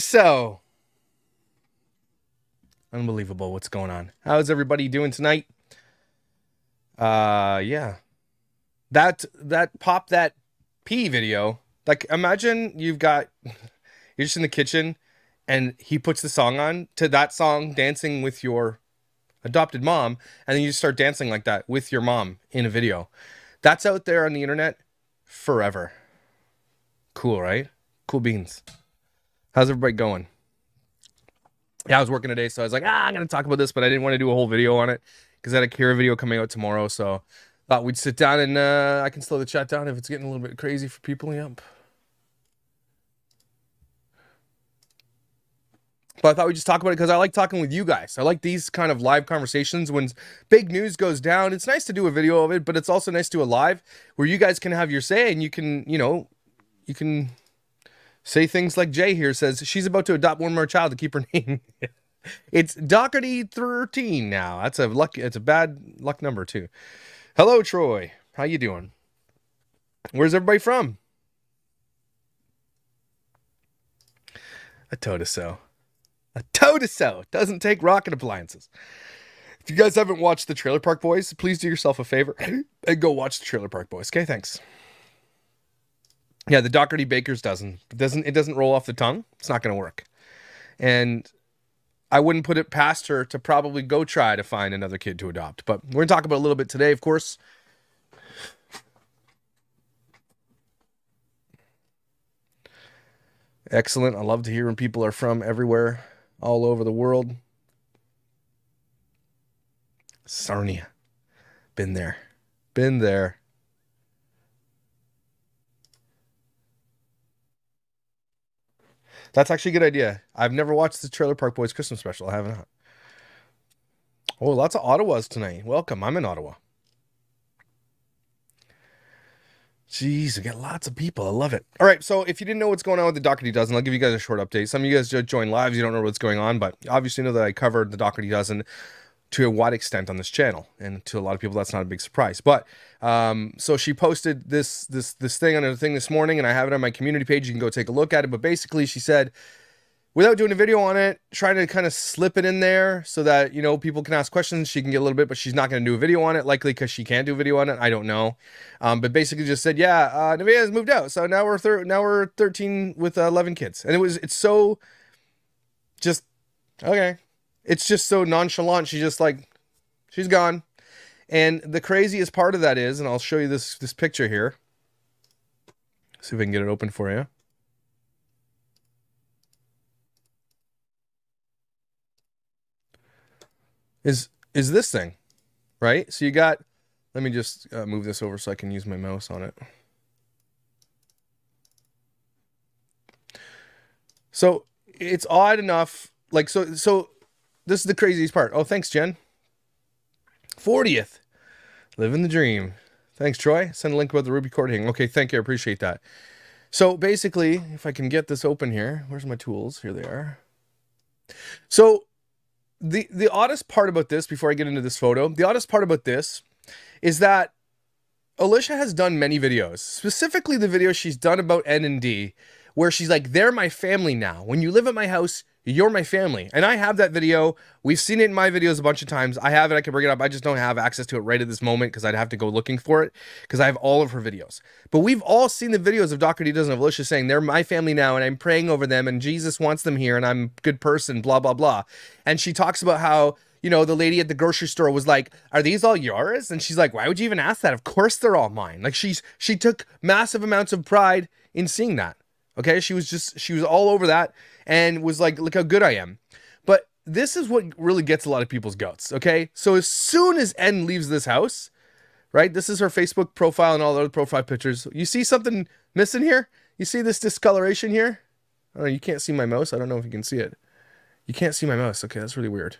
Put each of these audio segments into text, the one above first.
So, unbelievable what's going on. How's everybody doing tonight? Yeah. That pop that pee video. Like, imagine you're just in the kitchen and he puts the song on to that song, Dancing with Your Adopted Mom, and then you just start dancing like that with your mom in a video. That's out there on the internet forever. Cool, right? Cool beans. How's everybody going? Yeah, I was working today, so I was like, I'm going to talk about this, but I didn't want to do a whole video on it because I had a Kira video coming out tomorrow, so thought we'd sit down and I can slow the chat down if it's getting a little bit crazy for people. Yep. But I thought we'd just talk about it because I like talking with you guys. I like these kind of live conversations. When big news goes down, it's nice to do a video of it, but it's also nice to do a live where you guys can have your say and you can, you can... say things like Jay here says, she's about to adopt one more child to keep her name. It's Dougherty 13 now. That's a lucky, it's a bad luck number too. Hello, Troy. How you doing? Where's everybody from? I told us so. I told us so. It doesn't take rocket appliances. If you guys haven't watched the Trailer Park Boys, please do yourself a favor and go watch the Trailer Park Boys. Okay, thanks. Yeah, the Dougherty Baker's Dozen. It doesn't roll off the tongue. It's not going to work. And I wouldn't put it past her to probably go try to find another kid to adopt. But we're going to talk about it a little bit today, of course. Excellent. I love to hear when people are from everywhere, all over the world. Sarnia. Been there. Been there. That's actually a good idea. I've never watched the Trailer Park Boys Christmas special. I have not. Oh, lots of Ottawas tonight. Welcome. I'm in Ottawa. Jeez, I got lots of people. I love it. All right, so if you didn't know what's going on with the Dougherty Dozen, I'll give you guys a short update. Some of you guys just joined lives. You don't know what's going on, but obviously know that I covered the Dougherty Dozen to a wide extent on this channel, and to a lot of people that's not a big surprise. But so she posted this thing on her thing this morning, and I have it on my community page. You can go take a look at it. But basically, she said, without doing a video on it, trying to kind of slip it in there so that people can ask questions. She can get a little bit, but she's not going to do a video on it, likely because she can't do a video on it. I don't know, but basically just said, yeah, Nevaeh has moved out, so now we're 13 with 11 kids, and it's so just okay. It's just so nonchalant. She's just like, she's gone. And the craziest part of that is, and I'll show you this picture here. See if we can get it open for you. Is this thing, right? So you got, let me just move this over so I can use my mouse on it. So it's odd enough, like, so. This is the craziest part. Oh, thanks, Jen. 40th. Living the dream. Thanks, Troy. Send a link about the Ruby cord hanging. Okay, thank you. I appreciate that. So basically, if I can get this open here. Where's my tools? Here they are. So the oddest part about this, before I get into this photo, the oddest part about this is that Alicia has done many videos, specifically the video she's done about N&D, where she's like, they're my family now. When you live at my house, you're my family. And I have that video. We've seen it in my videos a bunch of times. I have it. I can bring it up. I just don't have access to it right at this moment because I'd have to go looking for it because I have all of her videos. But we've all seen the videos of Dougherty Dozen of Alicia saying, they're my family now and I'm praying over them and Jesus wants them here and I'm a good person, blah, blah, blah. And she talks about how, you know, the lady at the grocery store was like, are these all yours? And she's like, why would you even ask that? Of course they're all mine. Like she took massive amounts of pride in seeing that. Okay, she was all over that and was like, look how good I am. But this is what really gets a lot of people's guts, okay? So as soon as N leaves this house, right, this is her Facebook profile and all the other profile pictures. You see something missing here? You see this discoloration here? I don't know, you can't see my mouse. I don't know if you can see it. You can't see my mouse. Okay, that's really weird.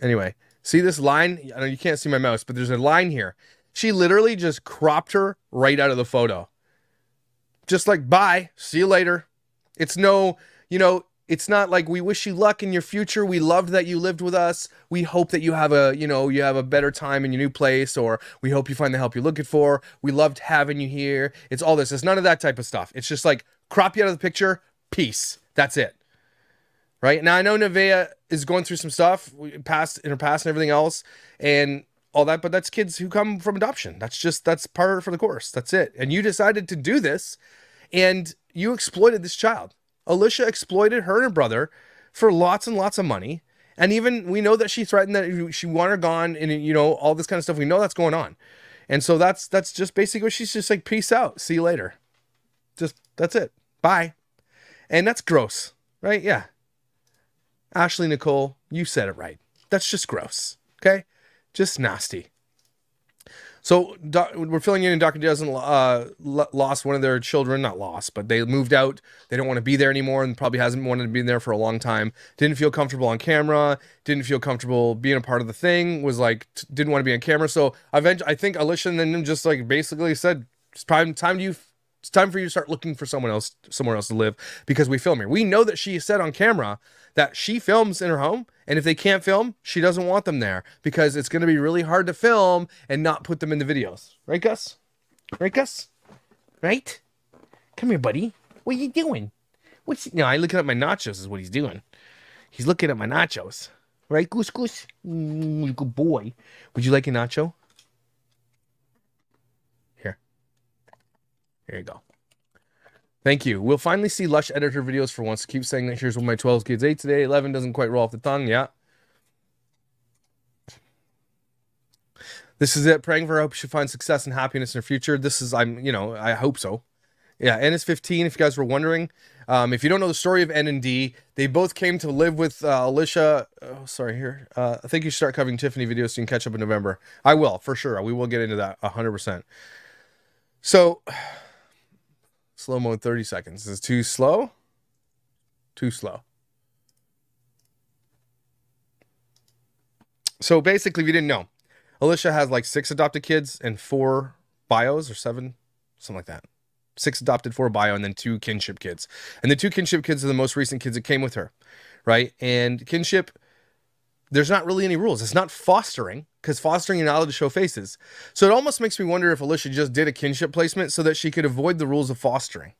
Anyway, see this line? I know you can't see my mouse, but there's a line here. She literally just cropped her right out of the photo. Just like, bye, see you later. It's no, you know, it's not like we wish you luck in your future. We loved that you lived with us. We hope that you have a, you know, you have a better time in your new place, or we hope you find the help you're looking for. We loved having you here. It's all this. It's none of that type of stuff. It's just like, crop you out of the picture, peace. That's it. Right? Now, I know Nevaeh is going through some stuff in her past and everything else, and all that, but that's kids who come from adoption. That's just, that's part of the course. That's it. And you decided to do this and you exploited this child. Alicia exploited her and her brother for lots and lots of money. And even we know that she threatened that she wanted her gone and, you know, all this kind of stuff. We know that's going on. And so that's just basically what she's just like, peace out. See you later. Just, that's it. Bye. And that's gross, right? Yeah. Ashley Nicole, you said it right. That's just gross. Okay. Just nasty. So we're filling in, and Dougherty Dozen lost one of their children. Not lost, but they moved out. They don't want to be there anymore and probably hasn't wanted to be there for a long time. Didn't feel comfortable on camera. Didn't feel comfortable being a part of the thing. Was like, didn't want to be on camera. So eventually, I think Alicia and then just like basically said, it's it's time for you to start looking for someone else, somewhere else to live because we film here. We know that she said on camera that she films in her home, and if they can't film, she doesn't want them there because it's going to be really hard to film and not put them in the videos. Right, Gus? Right, Gus? Right? Come here, buddy. What are you doing? No, I'm looking at my nachos is what he's doing. He's looking at my nachos. Right, Goose Goose? Good boy. Would you like a nacho? There you go. Thank you. We'll finally see Lush edit her videos for once. Keep saying that. Here's what my 12 kids ate today. 11 doesn't quite roll off the tongue. Yeah. This is it. Praying for her. I hope she finds success and happiness in her future. This is, you know, I hope so. Yeah. N is 15. If you guys were wondering, if you don't know the story of N and D, they both came to live with Alicia. Oh, sorry here. I think you should start covering Tiffany videos so you can catch up in November. I will for sure. We will get into that 100%. So, slow mo in 30 seconds. Is it too slow? Too slow. So basically, if you didn't know, Alicia has like 6 adopted kids and 4 bios or 7, something like that. 6 adopted, 4 bio, and then 2 kinship kids. And the 2 kinship kids are the most recent kids that came with her, right? And kinship, there's not really any rules. It's not fostering, because fostering you're not allowed to show faces. So it almost makes me wonder if Alicia just did a kinship placement so that she could avoid the rules of fostering.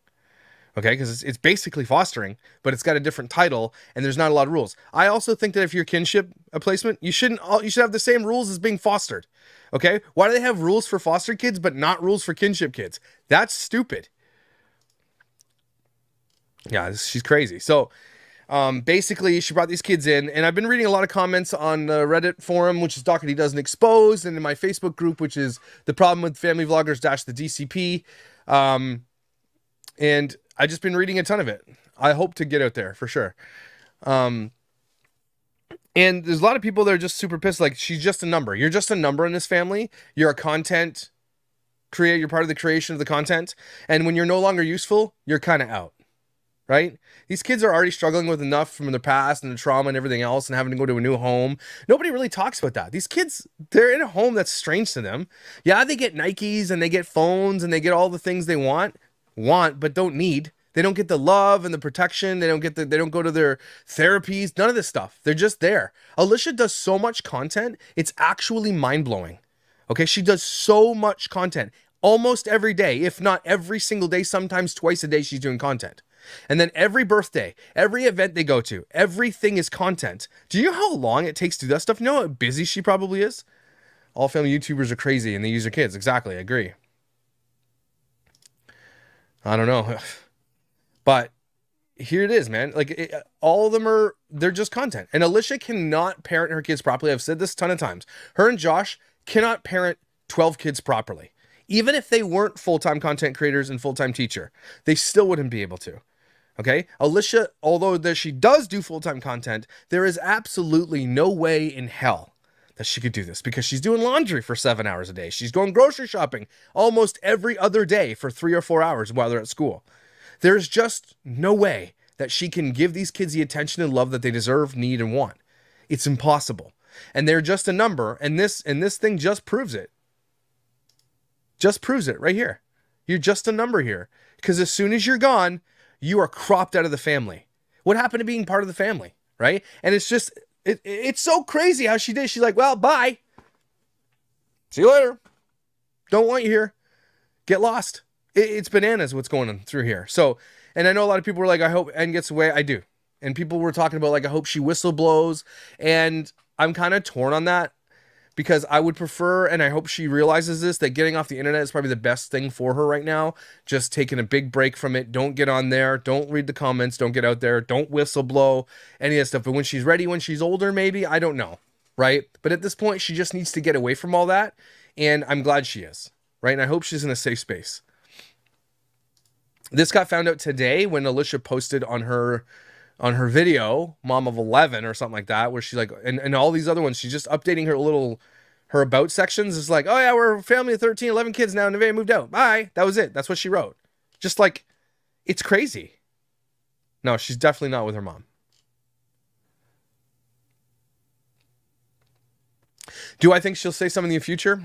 Okay, because it's basically fostering, but it's got a different title, and there's not a lot of rules. I also think that if you're kinship a placement, you should have the same rules as being fostered. Okay, why do they have rules for foster kids but not rules for kinship kids? That's stupid. Yeah, she's crazy. So basically, she brought these kids in, and I've been reading a lot of comments on the Reddit forum, which is Dougherty Doesn't Expose, and in my Facebook group, which is The Problem with Family Vloggers - the DCP. And I've just been reading a ton of it. I hope to get out there for sure. And there's a lot of people that are just super pissed. Like, she's just a number. You're just a number in this family. You're a content creator. You're part of the creation of the content. And when you're no longer useful, you're kind of out. Right? These kids are already struggling with enough from their past and the trauma and everything else and having to go to a new home. Nobody really talks about that. These kids, they're in a home that's strange to them. Yeah, they get Nikes and they get phones and they get all the things they want but don't need. They don't get the love and the protection. They don't get they don't go to their therapies, none of this stuff. They're just there. Alicia does so much content. It's actually mind-blowing. Okay, she does so much content almost every day, if not every single day, sometimes twice a day she's doing content. And then every birthday, every event they go to, everything is content. Do you know how long it takes to do that stuff? You know how busy she probably is? All family YouTubers are crazy and they use their kids. Exactly, I agree. I don't know. But here it is, man. Like, all of them are, they're just content. And Alicia cannot parent her kids properly. I've said this a ton of times. Her and Josh cannot parent 12 kids properly. Even if they weren't full-time content creators and full-time teacher, they still wouldn't be able to. Okay, Alicia, although that she does do full-time content, there is absolutely no way in hell that she could do this, because she's doing laundry for 7 hours a day. She's going grocery shopping almost every other day for 3 or 4 hours while they're at school. There's just no way that she can give these kids the attention and love that they deserve, need, and want. It's impossible. And they're just a number, and this thing just proves it. Just proves it right here. You're just a number here, because as soon as you're gone, you are cropped out of the family. What happened to being part of the family, right? And it's just, it's so crazy how she did. She's like, well, bye. See you later. Don't want you here. Get lost. It's bananas what's going on through here. So, and I know a lot of people were like, I hope N gets away. I do. And people were talking about like, I hope she whistleblows. And I'm kind of torn on that, because I would prefer, and I hope she realizes this, that getting off the internet is probably the best thing for her right now. Just taking a big break from it. Don't get on there. Don't read the comments. Don't get out there. Don't whistleblow, any of that stuff. But when she's ready, when she's older, maybe, I don't know, right? But at this point, she just needs to get away from all that, and I'm glad she is, right? And I hope she's in a safe space. This got found out today when Alicia posted on her video, Mom of 11 or something like that, where she's like, and all these other ones, she's just updating her little, her about sections. It's like, oh yeah, we're a family of 13, 11 kids now, Nevaeh moved out. Bye. That was it. That's what she wrote. Just like, it's crazy. No, she's definitely not with her mom. Do I think she'll say something in the future?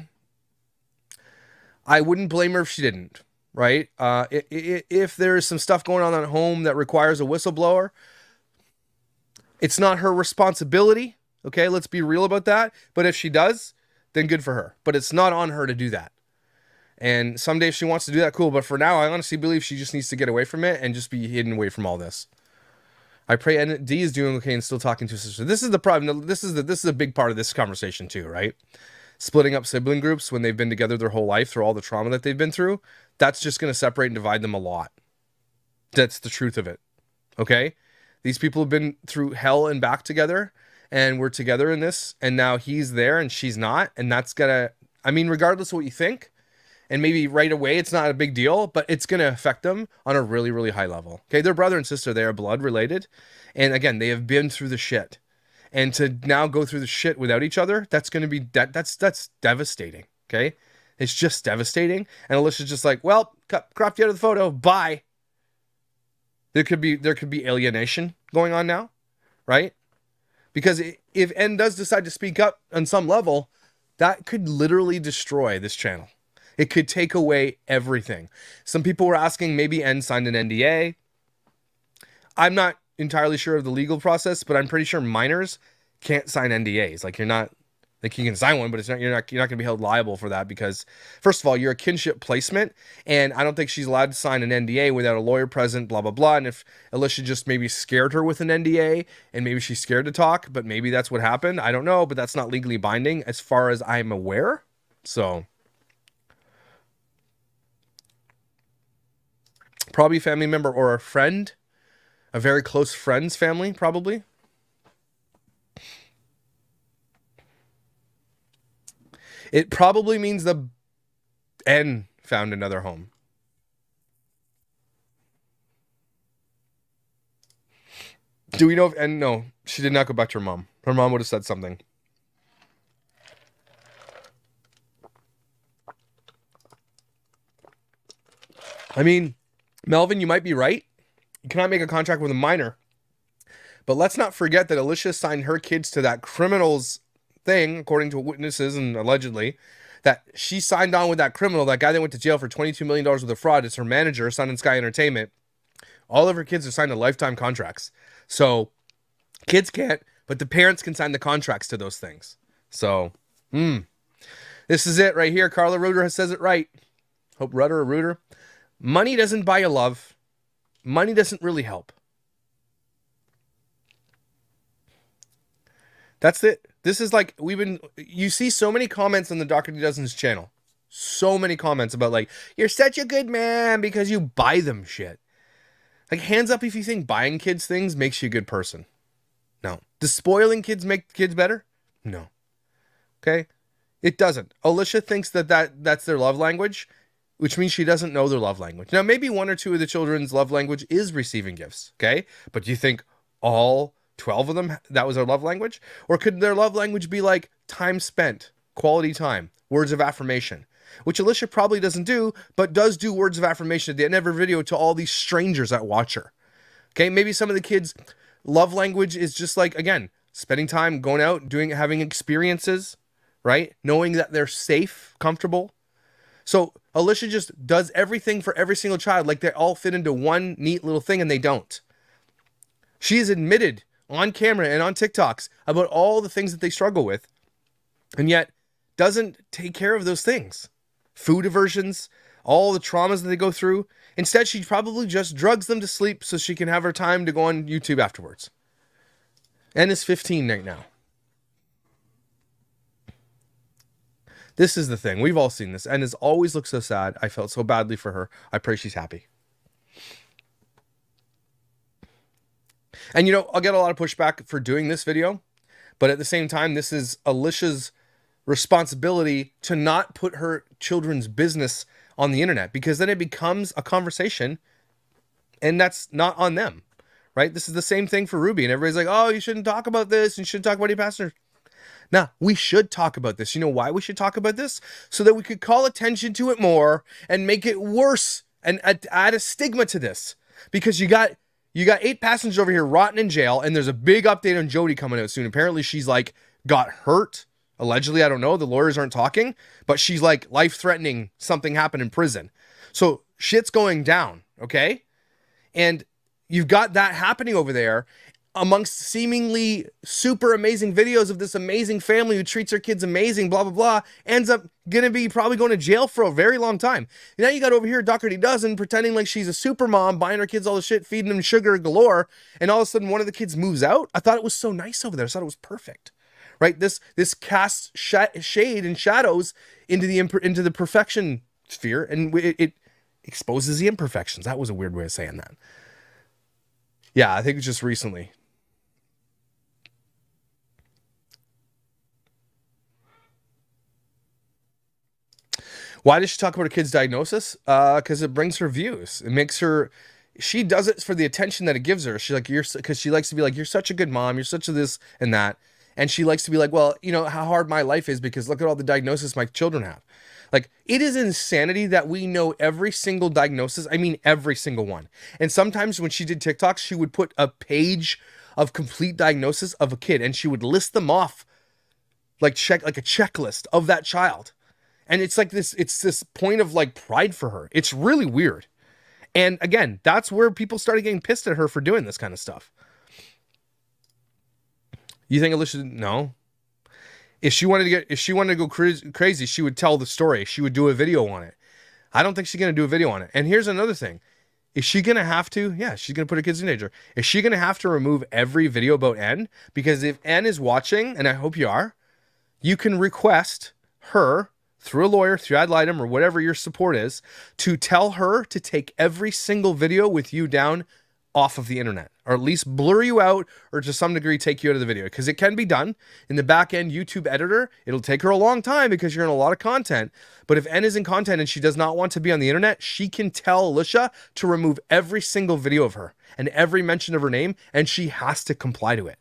I wouldn't blame her if she didn't, right? If there is some stuff going on at home that requires a whistleblower, it's not her responsibility, okay? Let's be real about that. But if she does, then good for her. But it's not on her to do that. And someday if she wants to do that, cool. But for now, I honestly believe she just needs to get away from it and just be hidden away from all this. I pray D is doing okay and still talking to her sister. This is the problem. This is a big part of this conversation too, right? Splitting up sibling groups when they've been together their whole life through all the trauma that they've been through, that's just going to separate and divide them a lot. That's the truth of it, okay? These people have been through hell and back together, and we're together in this, and now he's there and she's not, and that's going to, I mean, regardless of what you think, and maybe right away it's not a big deal, but it's going to affect them on a really, really high level, okay? They're brother and sister. They are blood related, and again, they have been through the shit, and to now go through the shit without each other, that's going to be, that's devastating, okay? It's just devastating. And Alicia's just like, well, cropped you out of the photo. Bye. There could be alienation going on now, right? Because if N does decide to speak up on some level, that could literally destroy this channel. It could take away everything. Some people were asking, maybe N signed an NDA. I'm not entirely sure of the legal process, but I'm pretty sure minors can't sign NDAs. Like, you're not, like, you can sign one, but it's not, you're not going to be held liable for that, because first of all, you're a kinship placement, and I don't think she's allowed to sign an NDA without a lawyer present, blah, blah, blah. And if Alicia just maybe scared her with an NDA, and maybe she's scared to talk, but maybe that's what happened. I don't know, but that's not legally binding as far as I'm aware. So probably a family member or a friend, a very close friend's family, probably. It probably means the N found another home. Do we know if N? No, she did not go back to her mom. Her mom would have said something. I mean, Melvin, you might be right. You cannot make a contract with a minor. But let's not forget that Alicia signed her kids to that criminal's thing, according to witnesses and allegedly, that she signed on with that criminal, that guy that went to jail for $22 million worth of fraud. It's her manager, Sun and Sky Entertainment. All of her kids are signed to lifetime contracts. So kids can't, but the parents can sign the contracts to those things. So, This is it right here. Carla Ruder says it right. Hope Rudder or Ruder. Money doesn't buy you love. Money doesn't really help. That's it. This is like, we've been, you see so many comments on the Dougherty Dozen's channel. So many comments about like, you're such a good man because you buy them shit. Like, hands up if you think buying kids things makes you a good person. No. Does spoiling kids make kids better? No. Okay? It doesn't. Alicia thinks that, that's their love language, which means she doesn't know their love language. Now, maybe one or two of the children's love language is receiving gifts, okay? But do you think all 12 of them, that was their love language? Or could their love language be like time spent, quality time, words of affirmation? Which Alicia probably doesn't do, but does do words of affirmation at the end of her video to all these strangers that watch her. Okay, maybe some of the kids' love language is just like, again, spending time, going out, doing, having experiences, right? Knowing that they're safe, comfortable. So Alicia just does everything for every single child, like they all fit into one neat little thing, and they don't. She has admitted on camera and on TikToks about all the things that they struggle with, and yet doesn't take care of those things. Food aversions, all the traumas that they go through. Instead, she probably just drugs them to sleep so she can have her time to go on YouTube afterwards. And is 15 right now. This is the thing. We've all seen this. And has always looked so sad. I felt so badly for her. I pray she's happy. And you know, I'll get a lot of pushback for doing this video. But at the same time, this is Alicia's responsibility to not put her children's business on the internet, because then it becomes a conversation and that's not on them, right? This is the same thing for Ruby, and everybody's like, oh, you shouldn't talk about this. You shouldn't talk about Eight Passengers. Now, we should talk about this. You know why we should talk about this? So that we could call attention to it more and make it worse and add a stigma to this, because you got Eight Passengers over here rotting in jail. And there's a big update on Jodi coming out soon. Apparently she's like got hurt. Allegedly, I don't know. The lawyers aren't talking, but she's like life-threatening. Something happened in prison. So shit's going down, okay? And you've got that happening over there amongst seemingly super amazing videos of this amazing family who treats her kids amazing, blah, blah, blah, ends up going to be probably going to jail for a very long time. And now you got over here Dougherty Dozen pretending like she's a super mom, buying her kids all the shit, feeding them sugar galore, and all of a sudden one of the kids moves out. I thought it was so nice over there. I thought it was perfect. Right, this casts shade and shadows into the perfection sphere, and it exposes the imperfections. That was a weird way of saying that. Yeah, I think it's just recently. Why does she talk about a kid's diagnosis? Because it brings her views. It makes her. She does it for the attention that it gives her. She's like, because she likes to be like, you're such a good mom. You're such a this and that. And she likes to be like, well, you know how hard my life is because look at all the diagnoses my children have. Like, it is insanity that we know every single diagnosis. I mean, every single one. And sometimes when she did TikToks, she would put a page of complete diagnosis of a kid, and she would list them off like a checklist of that child. And it's like this, it's this point of like pride for her. It's really weird. And again, that's where people started getting pissed at her for doing this kind of stuff. You think Alicia? No. If she wanted to go crazy, she would tell the story. She would do a video on it. I don't think she's gonna do a video on it. And here's another thing: is she gonna have to? Yeah, she's gonna put her kids in danger. Is she gonna have to remove every video about N? Because if N is watching, and I hope you are, you can request her through a lawyer, through ad litem, or whatever your support is, to tell her to take every single video with you down off of the internet, or at least blur you out, or to some degree take you out of the video, because it can be done in the back end YouTube editor. It'll take her a long time because you're in a lot of content, but if N is in content and she does not want to be on the internet, she can tell Alicia to remove every single video of her and every mention of her name, and she has to comply to it,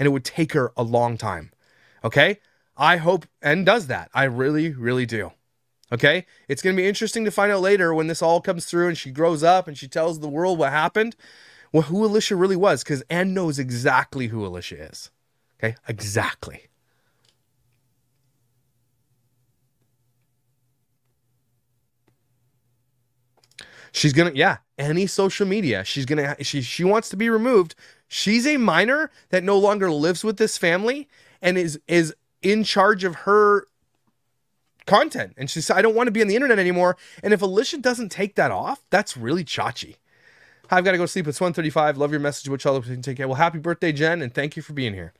and it would take her a long time. Okay, I hope N does that. I really, really do. Okay, it's gonna be interesting to find out later when this all comes through and she grows up and she tells the world what happened. Well, who Alicia really was, because Anne knows exactly who Alicia is. Okay, exactly. She's gonna, yeah, any social media, she's gonna, she wants to be removed. She's a minor that no longer lives with this family and is in charge of her content. And she said, I don't want to be on the internet anymore. And if Alicia doesn't take that off, that's really chachi. I've got to go sleep. It's 1:35. Love your message. Which other can take care. Well, happy birthday, Jen. And thank you for being here.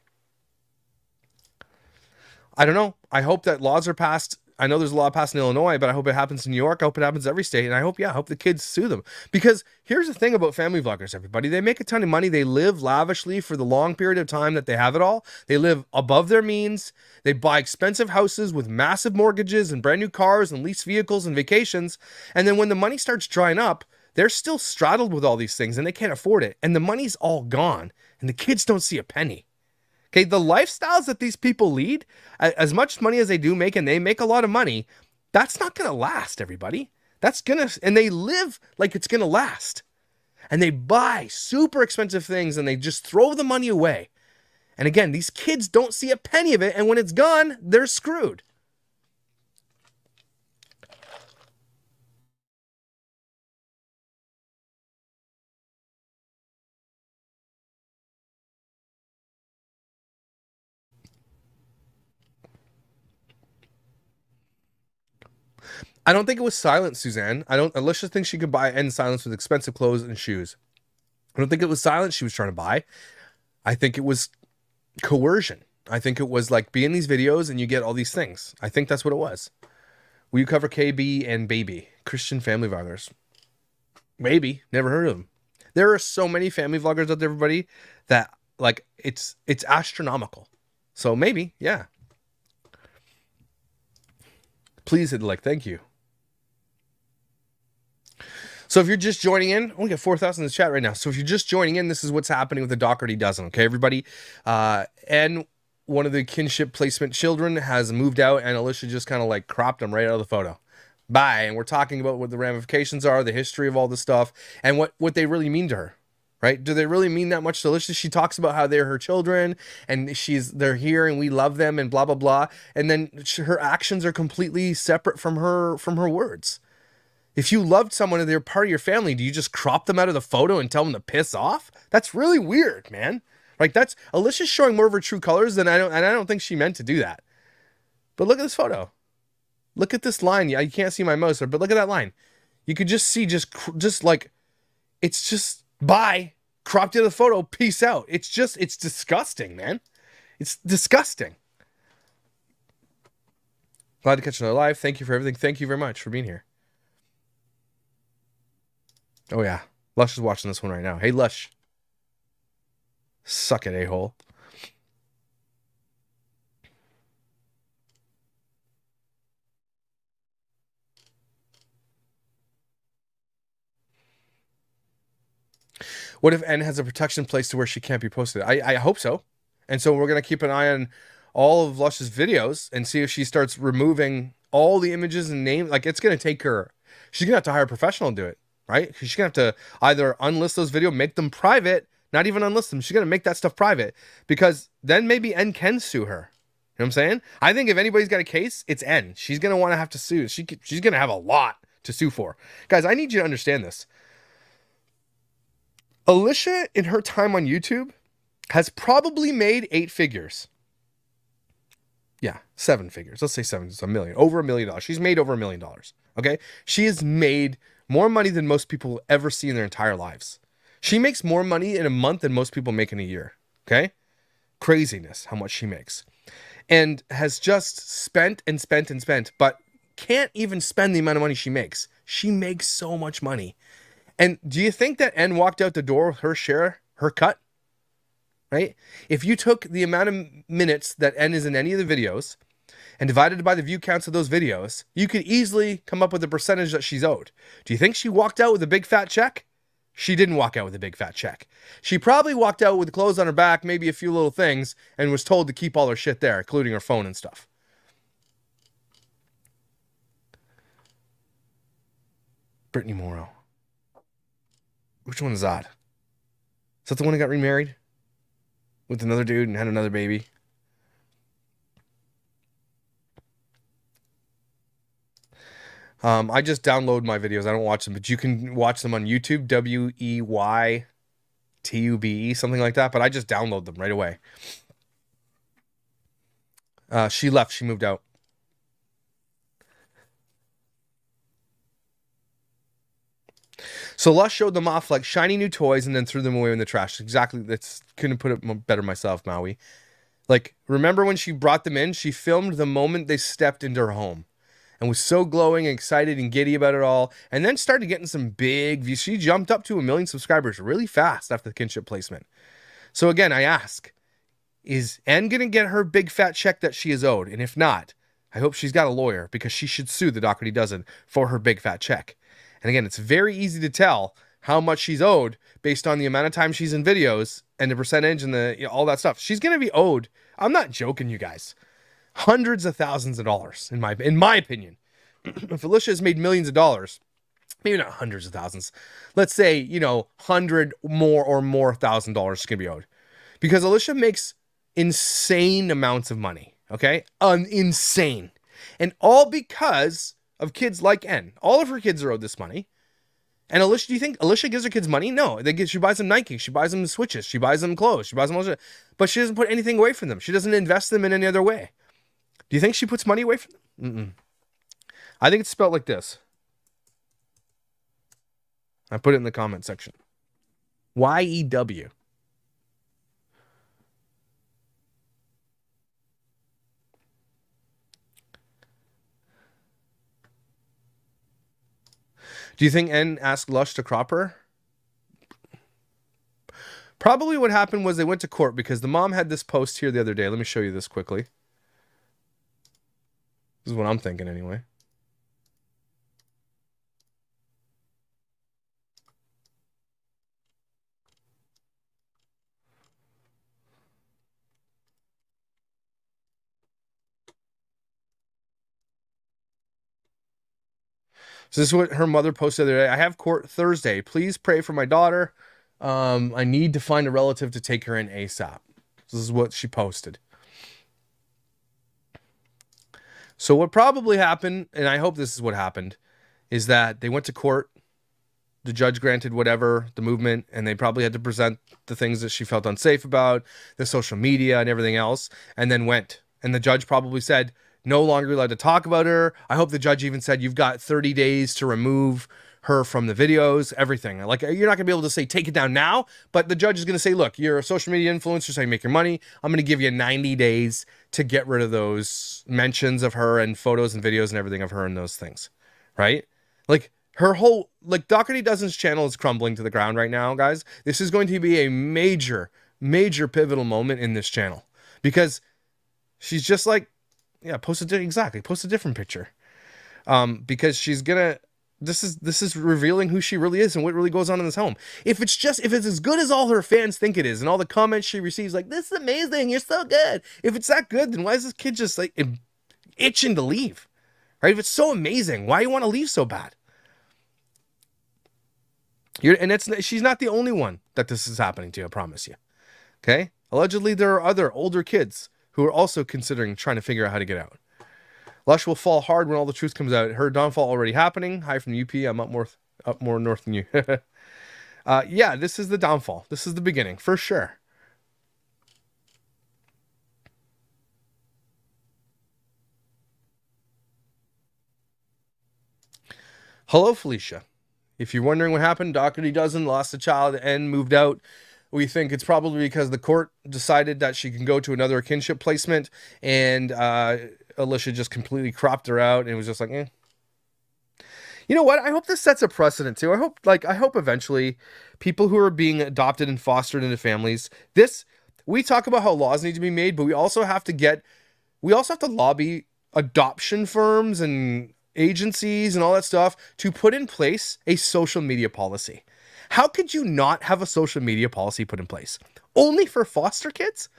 I don't know. I hope that laws are passed. I know there's a law passed in Illinois, but I hope it happens in New York. I hope it happens every state. And I hope, yeah, I hope the kids sue them. Because here's the thing about family vloggers, everybody. They make a ton of money. They live lavishly for the long period of time that they have it all. They live above their means. They buy expensive houses with massive mortgages and brand new cars and lease vehicles and vacations. And then when the money starts drying up, they're still straddled with all these things and they can't afford it. And the money's all gone. And the kids don't see a penny. Okay, the lifestyles that these people lead, as much money as they do make, and they make a lot of money, that's not going to last, everybody. That's going to, and they live like it's going to last. And they buy super expensive things, and they just throw the money away. And again, these kids don't see a penny of it, and when it's gone, they're screwed. I don't think it was silence, Suzanne. I don't. Alicia thinks she could buy end silence with expensive clothes and shoes. I don't think it was silence she was trying to buy. I think it was coercion. I think it was like, be in these videos and you get all these things. I think that's what it was. Will you cover KB and Baby? Christian family vloggers. Maybe. Never heard of them. There are so many family vloggers out there, everybody, that like it's astronomical. So maybe, yeah. Please hit the like. Thank you. So if you're just joining in, we got 4,000 in the chat right now. So if you're just joining in, this is what's happening with the Dougherty Dozen, okay, everybody? And one of the kinship placement children has moved out, and Alicia just kind of like cropped him right out of the photo. Bye. And we're talking about what the ramifications are, the history of all this stuff, and what they really mean to her, right? Do they really mean that much to Alicia? She talks about how they're her children, and they're here, and we love them, and blah, blah, blah. And then her actions are completely separate from her words. If you loved someone and they're part of your family, do you just crop them out of the photo and tell them to piss off? That's really weird, man. Like, that's, Alicia's showing more of her true colors, and I don't think she meant to do that. But look at this photo. Look at this line. Yeah, you can't see my mouse, but look at that line. You could just see, just like, it's just, bye, cropped into the photo, peace out. It's just, it's disgusting, man. It's disgusting. Glad to catch another live. Thank you for everything. Thank you very much for being here. Oh, yeah. Lush is watching this one right now. Hey, Lush. Suck it, a-hole. What if N has a protection place to where she can't be posted? I hope so. And so we're going to keep an eye on all of Lush's videos and see if she starts removing all the images and names. Like, it's going to take her. She's going to have to hire a professional to do it, right? She's going to have to either unlist those videos, make them private, not even unlist them. She's going to make that stuff private, because then maybe N can sue her. You know what I'm saying? I think if anybody's got a case, it's N. She's going to want to have to sue. She's going to have a lot to sue for. Guys, I need you to understand this. Alicia, in her time on YouTube, has probably made 8 figures. Yeah, 7 figures. Let's say 7, it's $1 million, over $1 million. She's made over $1 million, okay? She has made more money than most people will ever see in their entire lives. She makes more money in a month than most people make in a year, okay? Craziness, how much she makes. And has just spent and spent and spent, but can't even spend the amount of money she makes. She makes so much money. And do you think that N walked out the door with her share, her cut, right? If you took the amount of minutes that N is in any of the videos and divided by the view counts of those videos, you could easily come up with the percentage that she's owed. Do you think she walked out with a big fat check? She didn't walk out with a big fat check. She probably walked out with clothes on her back, maybe a few little things, and was told to keep all her shit there, including her phone and stuff. Brittany Morrow. Which one is that? Is that the one that got remarried with another dude and had another baby? I just download my videos. I don't watch them, but you can watch them on YouTube. WEYTUBE, something like that. But I just download them right away. She left. She moved out. So Lush showed them off like shiny new toys and then threw them away in the trash. Exactly. That's couldn't put it better myself, Maui. Like, remember when she brought them in? She filmed the moment they stepped into her home and was so glowing and excited and giddy about it all, and then started getting some big views. She jumped up to 1 million subscribers really fast after the kinship placement. So again, I ask, is N going to get her big fat check that she is owed? And if not, I hope she's got a lawyer, because she should sue the Dougherty Dozen for her big fat check. And again, it's very easy to tell how much she's owed based on the amount of time she's in videos and the percentage and the, you know, all that stuff. She's going to be owed, I'm not joking, you guys, hundreds of thousands of dollars, in my opinion. If Alicia has made millions of dollars, maybe not hundreds of thousands, let's say, you know, $100 or more thousand dollars is going to be owed, because Alicia makes insane amounts of money. Okay, insane, and all because of kids like N. All of her kids are owed this money. And Alicia, do you think Alicia gives her kids money? No, she buys them Nike, she buys them Switches, she buys them clothes, she buys them all shit, but she doesn't put anything away from them. She doesn't invest them in any other way. Do you think she puts money away from them? I think it's spelled like this. I put it in the comment section. Y-E-W. Do you think N asked Lush to crop her? Probably what happened was they went to court, because the mom had this post here the other day. Let me show you this quickly. This is what I'm thinking anyway. So this is what her mother posted the other day. I have court Thursday. Please pray for my daughter. I need to find a relative to take her in ASAP. This is what she posted. So what probably happened, and I hope this is what happened, is that they went to court. The judge granted whatever, the movement, and they probably had to present the things that she felt unsafe about, the social media and everything else, and then went. And the judge probably said, no longer allowed to talk about her. I hope the judge even said, you've got 30 days to remove her from the videos, everything. Like, you're not going to be able to say, take it down now, but the judge is going to say, look, you're a social media influencer, so you make your money. I'm going to give you 90 days to get rid of those mentions of her and photos and videos and everything of her and those things, right? Like, her whole, like, Dougherty Dozen's channel is crumbling to the ground right now, guys. This is going to be a major, major pivotal moment in this channel, because she's just like, yeah, post a different picture, because she's gonna. This is revealing who she really is and what really goes on in this home. If it's as good as all her fans think it is, and all the comments she receives, like, this is amazing, you're so good. If it's that good, then why is this kid just like itching to leave, right? If it's so amazing, why do you want to leave so bad? She's not the only one that this is happening to. I promise you. Okay, allegedly there are other older kids who are also considering trying to figure out how to get out. Lush will fall hard when all the truth comes out. Her downfall already happening. Hi from UP. I'm up more north than you. Yeah, this is the downfall. This is the beginning, for sure. Hello, Felicia. If you're wondering what happened, Dougherty Dozen lost a child and moved out. We think it's probably because the court decided that she can go to another kinship placement, and Alicia just completely cropped her out and was just like, eh. You know what? I hope this sets a precedent too. I hope eventually people who are being adopted and fostered into families, we talk about how laws need to be made, but we also have to lobby adoption firms and agencies and all that stuff to put in place a social media policy. How could you not have a social media policy put in place? Only for foster kids?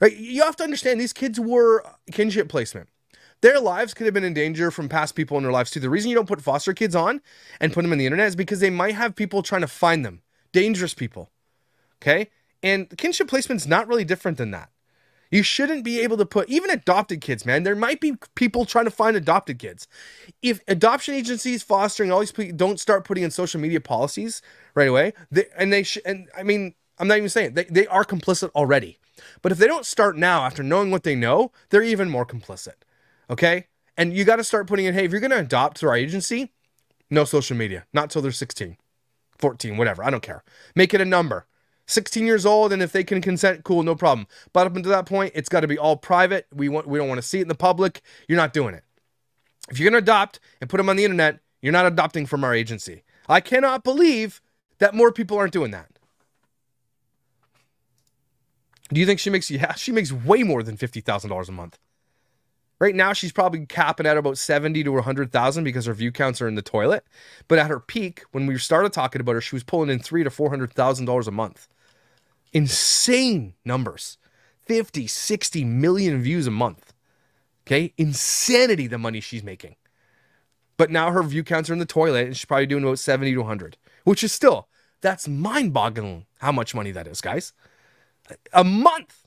Right? You have to understand, these kids were kinship placement. Their lives could have been in danger from past people in their lives too. The reason you don't put foster kids on and put them on the internet is because they might have people trying to find them. Dangerous people. Okay? And kinship placement's not really different than that. You shouldn't be able to put, even adopted kids, man, there might be people trying to find adopted kids. If adoption agencies, fostering, all these people don't start putting in social media policies right away, I mean, I'm not even saying, they are complicit already. But if they don't start now, after knowing what they know, they're even more complicit, okay? And you got to start putting in, hey, if you're going to adopt through our agency, no social media, not till they're 16. 14, whatever. I don't care. Make it a number. 16 years old, and if they can consent, cool, no problem. But up until that point, it's got to be all private. We don't want to see it in the public. You're not doing it. If you're going to adopt and put them on the internet, you're not adopting from our agency. I cannot believe that more people aren't doing that. Do you think she makes, yeah, she makes way more than $50,000 a month. Right now, she's probably capping at about 70 to 100,000 because her view counts are in the toilet. But at her peak, when we started talking about her, she was pulling in $300,000 to $400,000 a month. Insane numbers. 50, 60 million views a month. Okay? Insanity, the money she's making. But now her view counts are in the toilet, and she's probably doing about 70 to 100, which is still, that's mind-boggling how much money that is, guys. A month.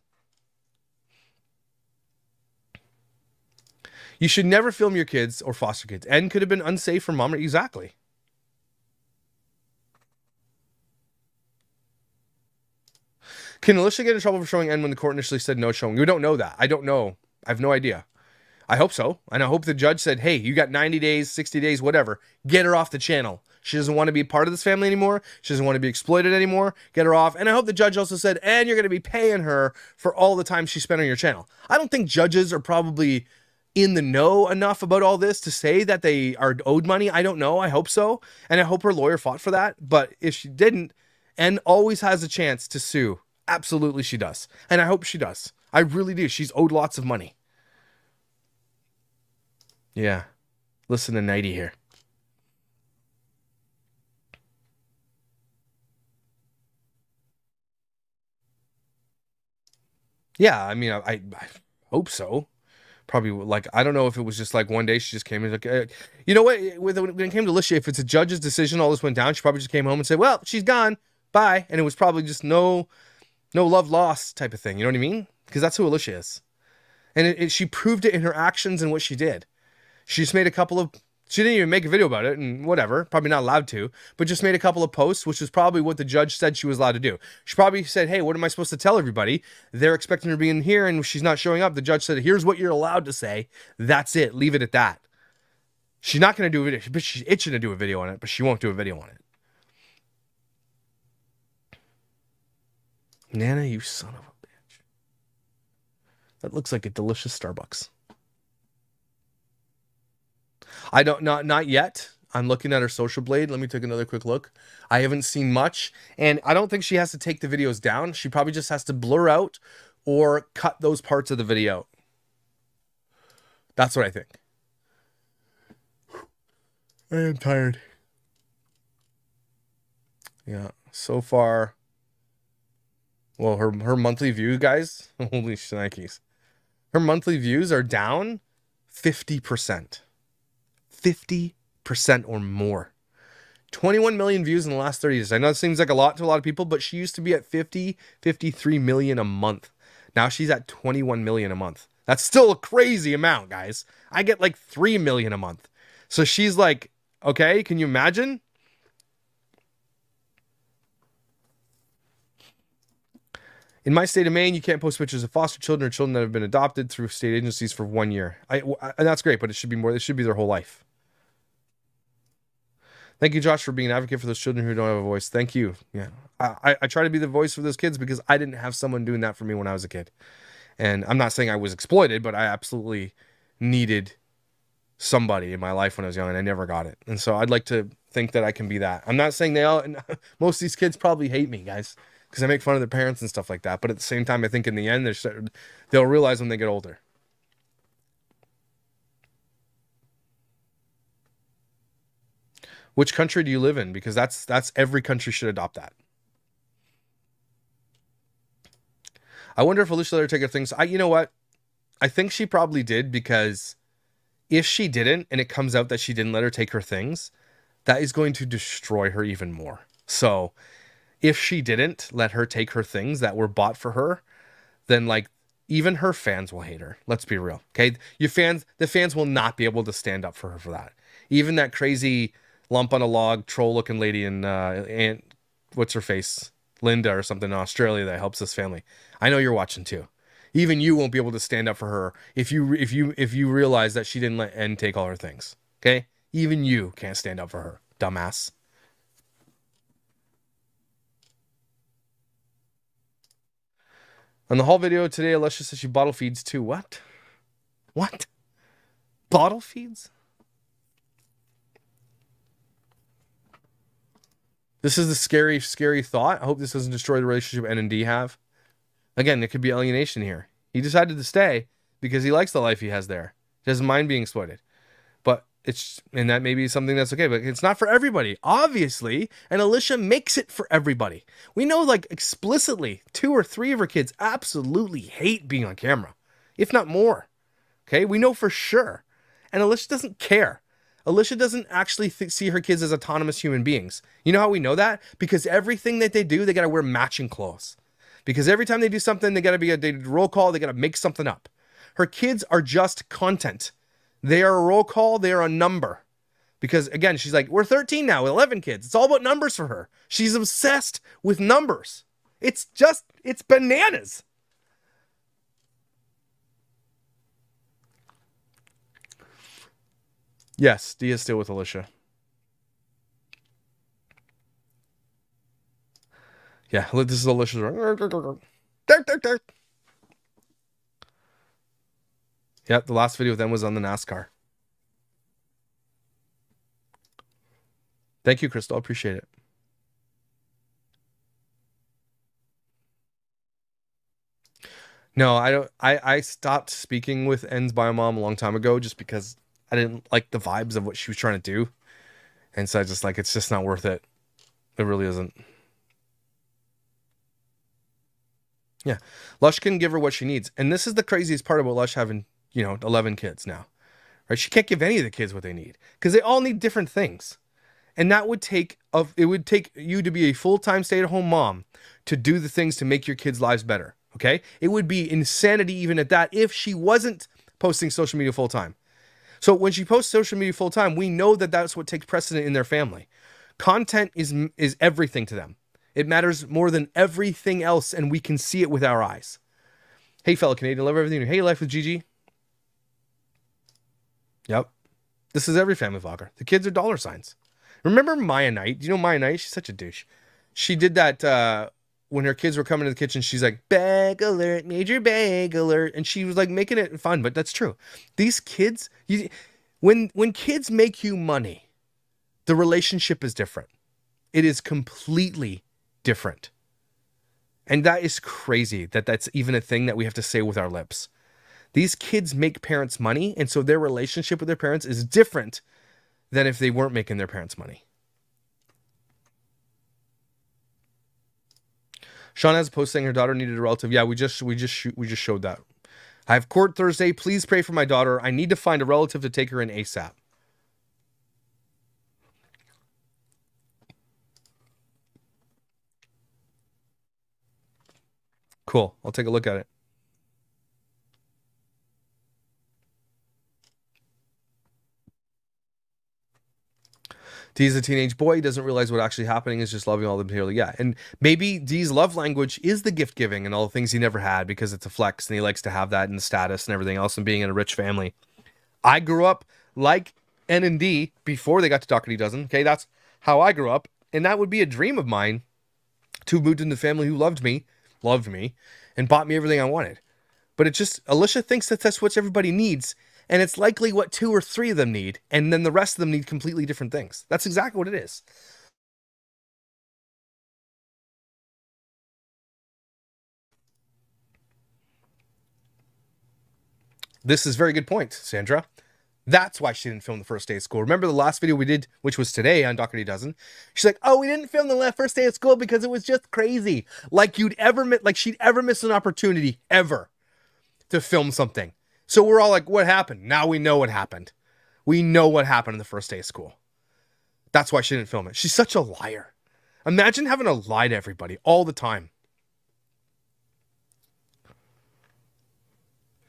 You should never film your kids or foster kids. And could have been unsafe for mom. Exactly. Can Alicia get in trouble for showing N when the court initially said no showing? We don't know that. I don't know. I have no idea. I hope so. And I hope the judge said, hey, you got 90 days, 60 days, whatever. Get her off the channel. She doesn't want to be part of this family anymore. She doesn't want to be exploited anymore. Get her off. And I hope the judge also said, and you're going to be paying her for all the time she spent on your channel. I don't think judges are probably in the know enough about all this to say that they are owed money. I don't know. I hope so. And I hope her lawyer fought for that. But if she didn't, N always has a chance to sue. Absolutely she does. And I hope she does. I really do. She's owed lots of money. Yeah. Listen to Nighty here. Yeah, I mean, I hope so. Probably, like, I don't know if it was just like one day she just came and was like, you know what? When it came to Alicia, if it's a judge's decision, all this went down, she probably just came home and said, well, she's gone. Bye. And it was probably just no love lost type of thing. You know what I mean? Because that's who Alicia is. And she proved it in her actions and what she did. She just made a couple of, she didn't even make a video about it and whatever, probably not allowed to, but just made a couple of posts, which is probably what the judge said she was allowed to do. She probably said, hey, what am I supposed to tell everybody? They're expecting her to be in here and she's not showing up. The judge said, here's what you're allowed to say. That's it. Leave it at that. She's not going to do a video, but she's itching to do a video on it, but she won't do a video on it. Nana, you son of a bitch. That looks like a delicious Starbucks. I don't, not yet. I'm looking at her Social Blade. Let me take another quick look. I haven't seen much, and I don't think she has to take the videos down. She probably just has to blur out or cut those parts of the video. That's what I think. I am tired. Yeah, so far. Well, her monthly view, guys. Holy shnikes. Her monthly views are down 50%. 50% or more. 21 million views in the last 30 days. I know it seems like a lot to a lot of people, but she used to be at 50, 53 million a month. Now she's at 21 million a month. That's still a crazy amount, guys. I get like 3 million a month. So she's like, okay, can you imagine? In my state of Maine, you can't post pictures of foster children or children that have been adopted through state agencies for 1 year. And that's great, but it should be more. It should be their whole life. Thank you, Josh, for being an advocate for those children who don't have a voice. Thank you. Yeah, I try to be the voice for those kids because I didn't have someone doing that for me when I was a kid. And I'm not saying I was exploited, but I absolutely needed somebody in my life when I was young, and I never got it. And so I'd like to think that I can be that. I'm not saying they all... Most of these kids probably hate me, guys, because I make fun of their parents and stuff like that. But at the same time, I think in the end, they'll realize when they get older. Which country do you live in? Because that's every country should adopt that. I wonder if Alicia let her take up things. You know what? I think she probably did, because if she didn't, and it comes out that she didn't let her take her things, that is going to destroy her even more. So if she didn't let her take her things that were bought for her, then like even her fans will hate her. Let's be real. Okay. The fans will not be able to stand up for her for that. Even that crazy lump on a log troll looking lady in Aunt what's her face, Linda or something, in Australia, that helps this family. I know you're watching too. Even you won't be able to stand up for her if you realize that she didn't let N take all her things. Okay, even you can't stand up for her, dumbass. On the haul video today, Alicia says she bottle feeds too. What? What? Bottle feeds? This is the scary, scary thought. I hope this doesn't destroy the relationship N and D have. Again, there could be alienation here. He decided to stay because he likes the life he has there. He doesn't mind being exploited. But it's, and that may be something that's okay, but it's not for everybody, obviously. And Alicia makes it for everybody. We know, like, explicitly, 2 or 3 of her kids absolutely hate being on camera, if not more. Okay, we know for sure. And Alicia doesn't care. Alicia doesn't actually see her kids as autonomous human beings. You know how we know that? Because everything that they do, they got to wear matching clothes. Because every time they do something, they got to be a roll call. They got to make something up. Her kids are just content. They are a roll call. They are a number. Because again, she's like, we're 13 now with 11 kids. It's all about numbers for her. She's obsessed with numbers. It's just, it's bananas. Yes, D is still with Alicia. Yeah, this is Alicia's run. Yeah, the last video with them was on the NASCAR. Thank you, Crystal. I appreciate it. No, I don't. I stopped speaking with N's bio mom a long time ago just because I didn't like the vibes of what she was trying to do. And so I just like, it's just not worth it. It really isn't. Yeah. Lush can give her what she needs. And this is the craziest part about Lush having, you know, 11 kids now, right? She can't give any of the kids what they need because they all need different things. And that would take, it would take you to be a full-time stay-at-home mom to do the things to make your kids' lives better. Okay. It would be insanity even at that if she wasn't posting social media full-time. So when she posts social media full time, we know that that's what takes precedent in their family. Content is everything to them. It matters more than everything else, and we can see it with our eyes. Hey, fellow Canadian, love everything. Hey, Life with Gigi. Yep. This is every family vlogger. The kids are dollar signs. Remember Maya Knight? Do you know Maya Knight? She's such a douche. She did that when her kids were coming to the kitchen. She's like, bag alert, major bag alert. And she was like making it fun, but that's true. These kids, when kids make you money, the relationship is different. It is completely different. And that is crazy that that's even a thing that we have to say with our lips. These kids make parents money. And so their relationship with their parents is different than if they weren't making their parents money. Sean has a post saying her daughter needed a relative. Yeah, we just showed that. I have court Thursday. Please pray for my daughter. I need to find a relative to take her in ASAP. Cool. I'll take a look at it. D's a teenage boy. He doesn't realize what's actually happening. Is just loving all the material. Yeah. And maybe D's love language is the gift giving and all the things he never had because it's a flex and he likes to have that and the status and everything else and being in a rich family. I grew up like N and D before they got to Dougherty Dozen. Okay. That's how I grew up. And that would be a dream of mine to move into the family who loved me and bought me everything I wanted. But it just, Alicia thinks that that's what everybody needs. And it's likely what 2 or 3 of them need. And then the rest of them need completely different things. That's exactly what it is. This is a very good point, Sandra. That's why she didn't film the first day of school. Remember the last video we did, which was today on Dougherty Dozen? She's like, oh, we didn't film the first day of school because it was just crazy. Like she'd ever miss an opportunity ever to film something. So we're all like, what happened? Now we know what happened. We know what happened on the first day of school. That's why she didn't film it. She's such a liar. Imagine having to lie to everybody all the time.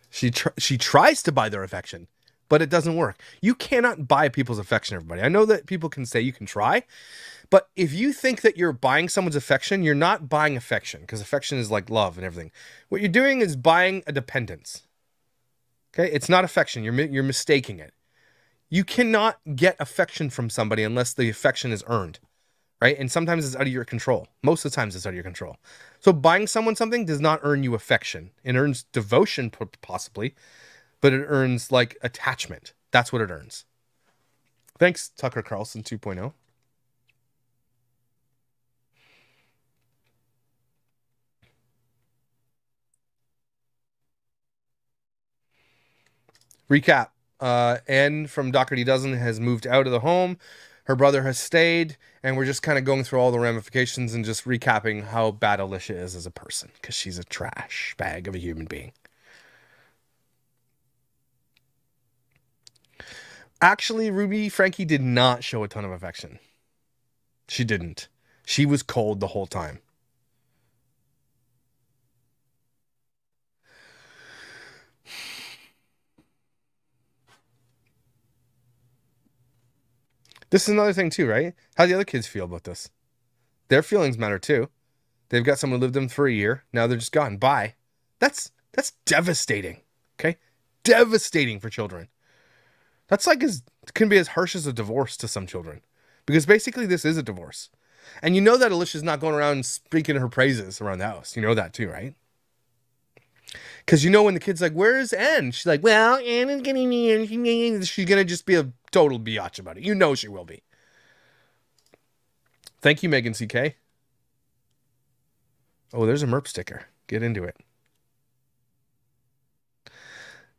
She tries to buy their affection, but it doesn't work. You cannot buy people's affection, everybody. I know that people can say you can try, but if you think that you're buying someone's affection, you're not buying affection because affection is like love and everything. What you're doing is buying a dependence. Okay, it's not affection. You're mistaking it. You cannot get affection from somebody unless the affection is earned, right? And sometimes it's out of your control. Most of the times it's out of your control. So buying someone something does not earn you affection. It earns devotion, possibly, but it earns like attachment. That's what it earns. Thanks, Tucker Carlson 2.0. Recap. Anne from Dougherty Dozen has moved out of the home. Her brother has stayed, and we're just kind of going through all the ramifications and just recapping how bad Alicia is as a person, because she's a trash bag of a human being. Actually, Ruby Frankie did not show a ton of affection. She didn't. She was cold the whole time. This is another thing too, right? How do the other kids feel about this? Their feelings matter too. They've got someone who lived them for a year. Now they're just gone. Bye. That's devastating. Okay? Devastating for children. That's like can be as harsh as a divorce to some children. Because basically this is a divorce. And you know that Alicia's not going around speaking her praises around the house. You know that too, right? Because you know when the kid's like, where is Anne? She's like, well, Anne is getting me. She's going to just be a total biatch about it. You know she will be. Thank you, Megan CK. Oh, there's a Merp sticker. Get into it.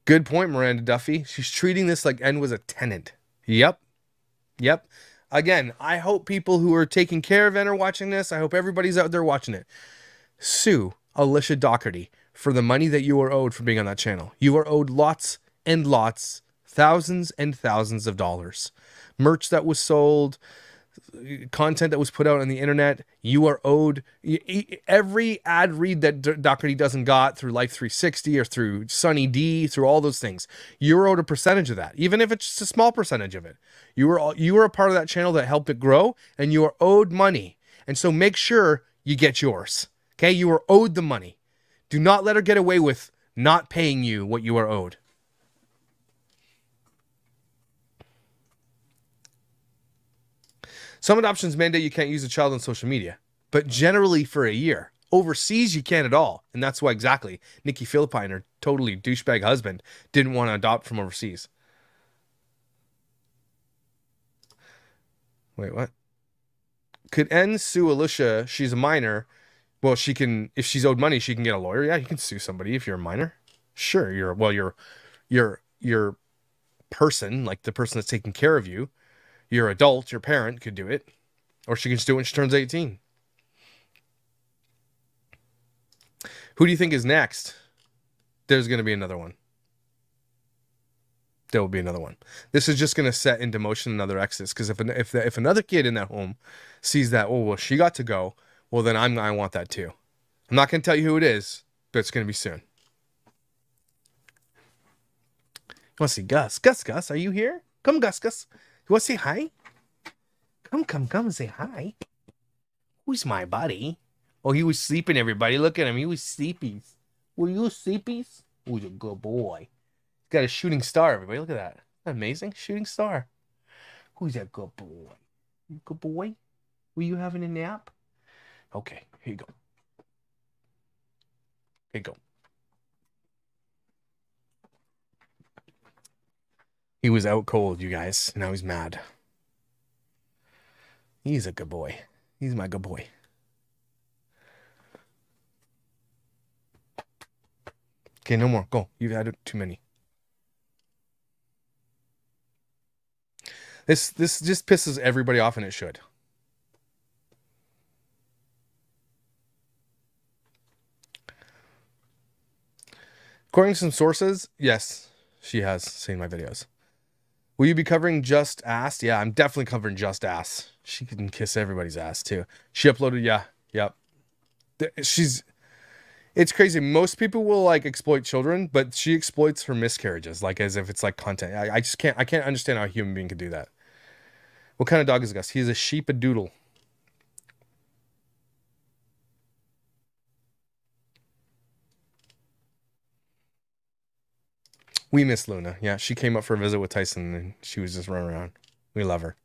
Good point, Miranda Duffy. She's treating this like Anne was a tenant. Yep. Yep. Again, I hope people who are taking care of Anne are watching this. I hope everybody's out there watching it. Sue Alicia Dougherty for the money that you are owed for being on that channel. You are owed lots and lots, thousands and thousands of dollars. Merch that was sold, content that was put out on the internet. You are owed every ad read that Dougherty Doesn't got through Life360 or through Sunny D, through all those things. You're owed a percentage of that, even if it's just a small percentage of it. You were a part of that channel that helped it grow, and you are owed money. And so make sure you get yours. Okay, you are owed the money. Do not let her get away with not paying you what you are owed. Some adoptions mandate you can't use a child on social media, but generally for a year. Overseas, you can't at all. And that's why exactly Nikki Philippi and her totally douchebag husband didn't want to adopt from overseas. Wait, what? Could N sue Alicia? She's a minor. Well, she can, if she's owed money, she can get a lawyer. Yeah, you can sue somebody if you're a minor. Sure, your person, like the person that's taking care of you, your adult, your parent could do it. Or she can just do it when she turns 18. Who do you think is next? There's going to be another one. There will be another one. This is just going to set into motion another exodus, because if another kid in that home sees that, oh, well, she got to go, well, then I want that too. I'm not going to tell you who it is, but it's going to be soon. You want to see Gus? Gus, are you here? Come, Gus. You want to say hi? Come and say hi. Who's my buddy? Oh, he was sleeping, everybody. Look at him. He was sleepies. Were you sleepies? Who's a good boy? He's got a shooting star, everybody. Look at that. Isn't that amazing? Shooting star. Who's a good boy? Good boy? Were you having a nap? Okay, here you go. Here you go. He was out cold, you guys. Now he's mad. He's a good boy. He's my good boy. Okay, no more. Go. You've had too many. This just pisses everybody off, and it should. According to some sources, yes, she has seen my videos. Will you be covering Just Ass? Yeah, I'm definitely covering Just Ass. She can kiss everybody's ass too. She uploaded, it's crazy. Most people will like exploit children, but she exploits her miscarriages, like as if it's like content. I just can't, I can't understand how a human being could do that. What kind of dog is Gus? He's a sheep-a-doodle. We miss Luna. Yeah, she came up for a visit with Tyson and she was just running around. We love her.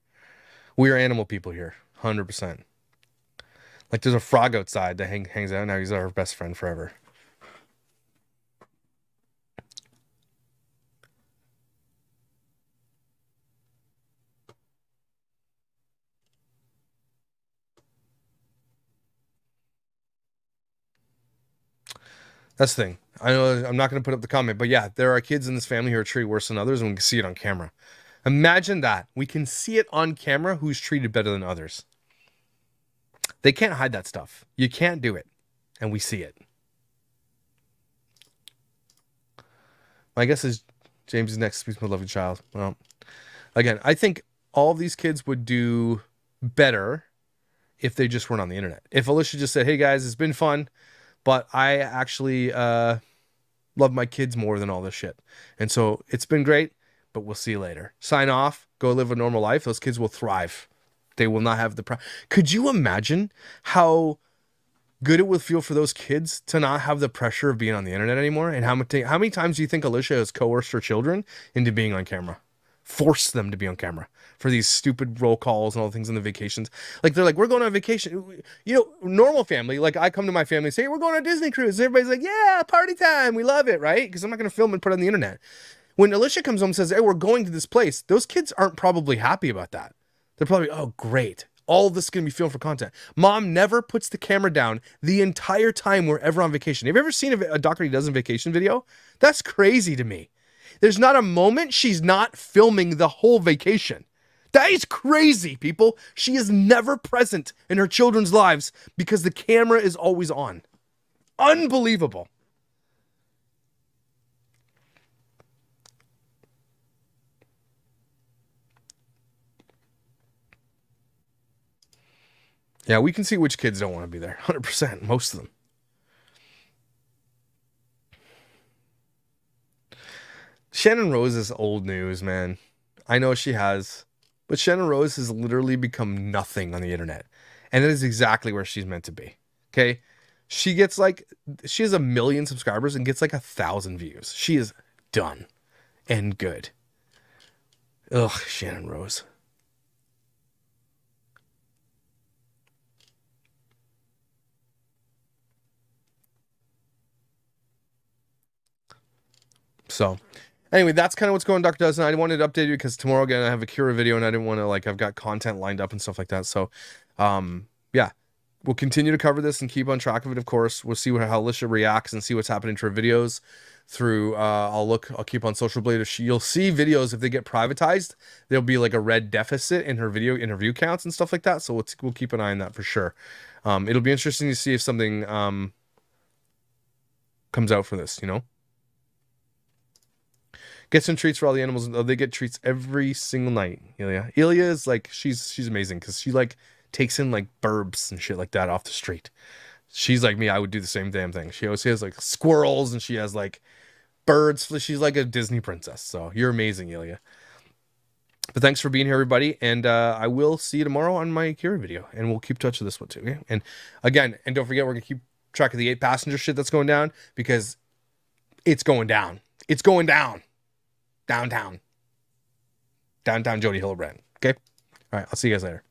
We are animal people here. 100%. Like, there's a frog outside that hangs out now. He's our best friend forever. That's the thing. I know I'm not going to put up the comment, but yeah, there are kids in this family who are treated worse than others, and we can see it on camera. Imagine that. We can see it on camera who's treated better than others. They can't hide that stuff. You can't do it. And we see it. My guess is James is next to my loving child. Well, again, I think all these kids would do better if they just weren't on the internet. If Alicia just said, hey guys, it's been fun, but I actually love my kids more than all this shit. And so it's been great, but we'll see you later. Sign off. Go live a normal life. Those kids will thrive. They will not have the problem. Could you imagine how good it would feel for those kids to not have the pressure of being on the internet anymore? And how many times do you think Alicia has coerced her children into being on camera? Forced them to be on camera for these stupid roll calls and all the things on the vacations. Like, they're like, we're going on vacation. You know, normal family, like I come to my family and say, hey, we're going on a Disney cruise. And everybody's like, yeah, party time. We love it, right? Because I'm not going to film and put it on the internet. When Alicia comes home and says, hey, we're going to this place, those kids aren't probably happy about that. They're probably, oh, great. All this is going to be filmed for content. Mom never puts the camera down the entire time we're ever on vacation. Have you ever seen a Dougherty Dozen vacation video? That's crazy to me. There's not a moment she's not filming the whole vacation. That is crazy, people. She is never present in her children's lives because the camera is always on. Unbelievable. Yeah, we can see which kids don't want to be there. 100%, most of them. Shannon Rose is old news, man. I know she has, but Shannon Rose has literally become nothing on the internet. And that is exactly where she's meant to be. Okay? She gets like, she has 1 million subscribers and gets like 1,000 views. She is done and good. Ugh, Shannon Rose. So anyway, that's kind of what's going on, Dougherty Dozen. I wanted to update you because tomorrow again, I have a Cura video and I didn't want to, like, I've got content lined up and stuff like that. So, yeah, we'll continue to cover this and keep on track of it. Of course, we'll see how Alicia reacts and see what's happening to her videos through, I'll keep on Social Blade. You'll see videos, if they get privatized, there'll be like a red deficit in her video interview counts and stuff like that. So we'll keep an eye on that for sure. It'll be interesting to see if something, comes out for this, you know? Get some treats for all the animals. They get treats every single night. Ilya. Ilya is like, she's amazing because she like takes in like burbs and shit like that off the street. She's like me. I would do the same damn thing. She always has like squirrels and she has like birds. She's like a Disney princess. So you're amazing, Ilya. But thanks for being here, everybody. And I will see you tomorrow on my Kira video. And we'll keep touch of this one too. Okay? And again, and don't forget, we're going to keep track of the 8 Passenger shit that's going down because it's going down. It's going down. Downtown Jodi Hildebrandt. Okay. All right. I'll see you guys later.